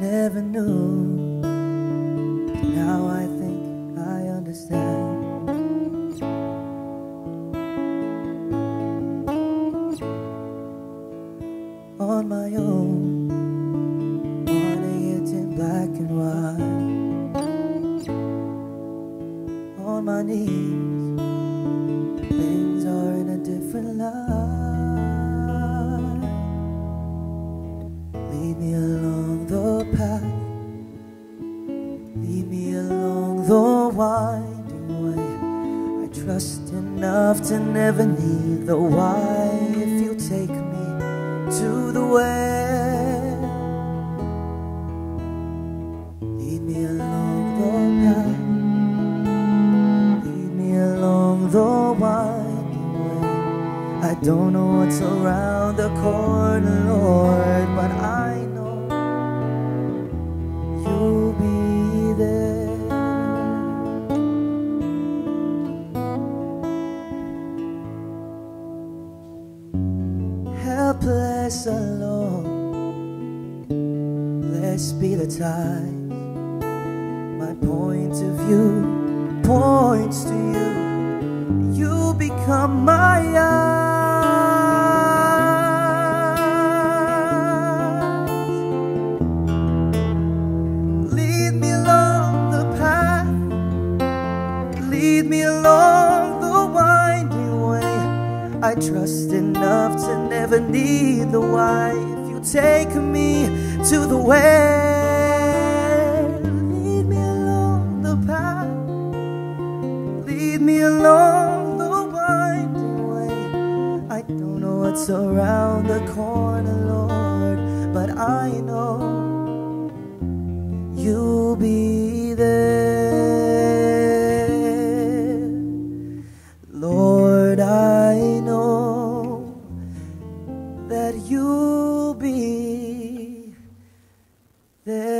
never knew. Now I think I understand. On my own, wanting it in black and white. On my knees, things are in a different light. Lead me along the path, lead me along the winding way. I trust enough to never need the why. If you take me to the way, lead me along the path, lead me along the winding way. I don't know what's around the corner, Lord, but I know you'll be there. Helpless alone, blessed be the times. My point of view points to you. You become my eyes. Lead me along the path, lead me along the winding way. I trust enough to never need the why. If you take me to the way, lead me along the path, lead me along the winding way. I don't know what's around the corner, Lord, but I know you'll be there, Lord. I know that you'll be there.